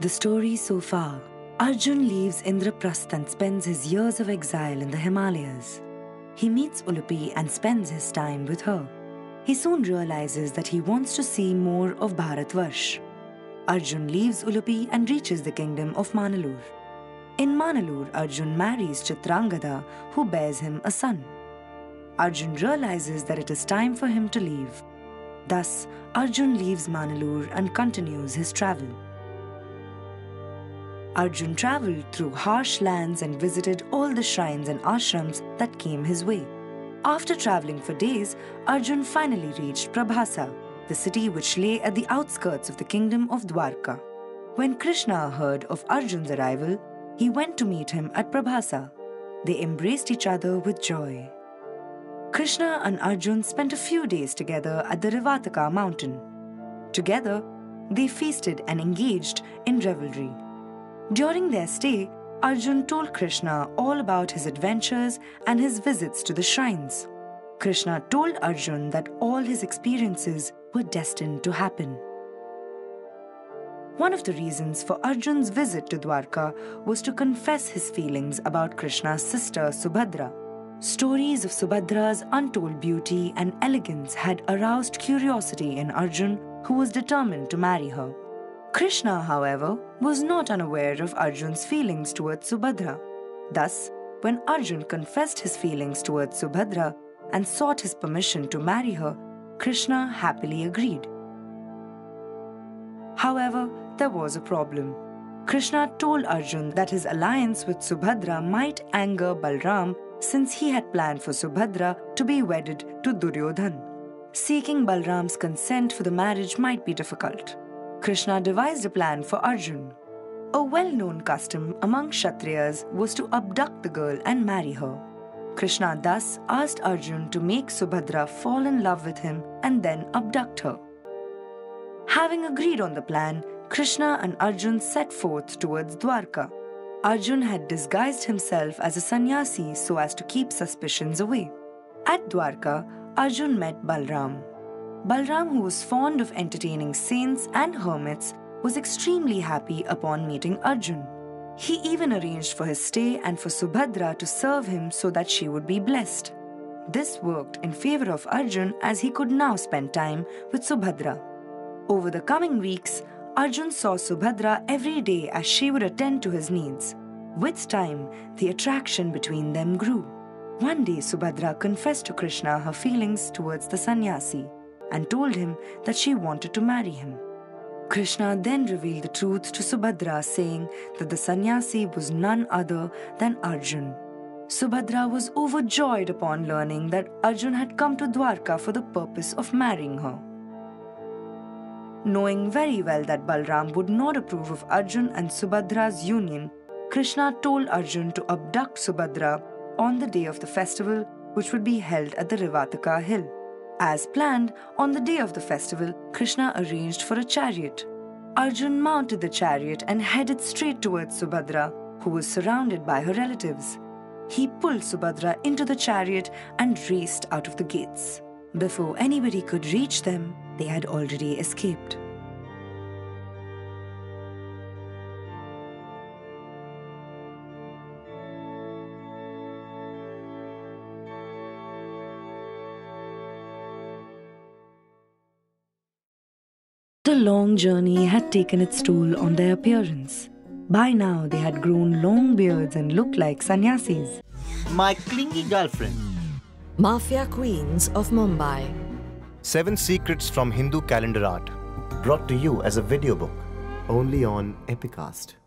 The story so far. Arjun leaves Indraprastha and spends his years of exile in the Himalayas. He meets Ulupi and spends his time with her. He soon realizes that he wants to see more of Bharatvarsh. Arjun leaves Ulupi and reaches the kingdom of Manalur. In Manalur, Arjun marries Chitrangada, who bears him a son. Arjun realizes that it is time for him to leave. Thus, Arjun leaves Manalur and continues his travel. Arjun travelled through harsh lands and visited all the shrines and ashrams that came his way. After travelling for days, Arjun finally reached Prabhasa, the city which lay at the outskirts of the kingdom of Dwarka. When Krishna heard of Arjun's arrival, he went to meet him at Prabhasa. They embraced each other with joy. Krishna and Arjun spent a few days together at the Rivataka mountain. Together, they feasted and engaged in revelry. During their stay, Arjun told Krishna all about his adventures and his visits to the shrines. Krishna told Arjun that all his experiences were destined to happen. One of the reasons for Arjun's visit to Dwarka was to confess his feelings about Krishna's sister Subhadra. Stories of Subhadra's untold beauty and elegance had aroused curiosity in Arjun, who was determined to marry her. Krishna, however, was not unaware of Arjun's feelings towards Subhadra. Thus, when Arjun confessed his feelings towards Subhadra and sought his permission to marry her, Krishna happily agreed. However, there was a problem. Krishna told Arjun that his alliance with Subhadra might anger Balram, since he had planned for Subhadra to be wedded to Duryodhana. Seeking Balram's consent for the marriage might be difficult. Krishna devised a plan for Arjun. A well-known custom among Kshatriyas was to abduct the girl and marry her. Krishna thus asked Arjun to make Subhadra fall in love with him and then abduct her. Having agreed on the plan, Krishna and Arjun set forth towards Dwarka. Arjun had disguised himself as a sannyasi so as to keep suspicions away. At Dwarka, Arjun met Balram. Balram, who was fond of entertaining saints and hermits, was extremely happy upon meeting Arjun. He even arranged for his stay and for Subhadra to serve him so that she would be blessed. This worked in favor of Arjun, as he could now spend time with Subhadra. Over the coming weeks, Arjun saw Subhadra every day as she would attend to his needs. With time, the attraction between them grew. One day, Subhadra confessed to Krishna her feelings towards the sannyasi and told him that she wanted to marry him. Krishna then revealed the truth to Subhadra, saying that the sannyasi was none other than Arjun. Subhadra was overjoyed upon learning that Arjun had come to Dwarka for the purpose of marrying her. Knowing very well that Balram would not approve of Arjun and Subhadra's union, Krishna told Arjun to abduct Subhadra on the day of the festival, which would be held at the Rivataka hill. As planned, on the day of the festival, Krishna arranged for a chariot. Arjun mounted the chariot and headed straight towards Subhadra, who was surrounded by her relatives. He pulled Subhadra into the chariot and raced out of the gates. Before anybody could reach them, they had already escaped. The long journey had taken its toll on their appearance. By now, they had grown long beards and looked like sannyasis. My clingy girlfriend. Mafia Queens of Mumbai. 7 Secrets from Hindu Calendar Art. Brought to you as a video book. Only on EpiCast.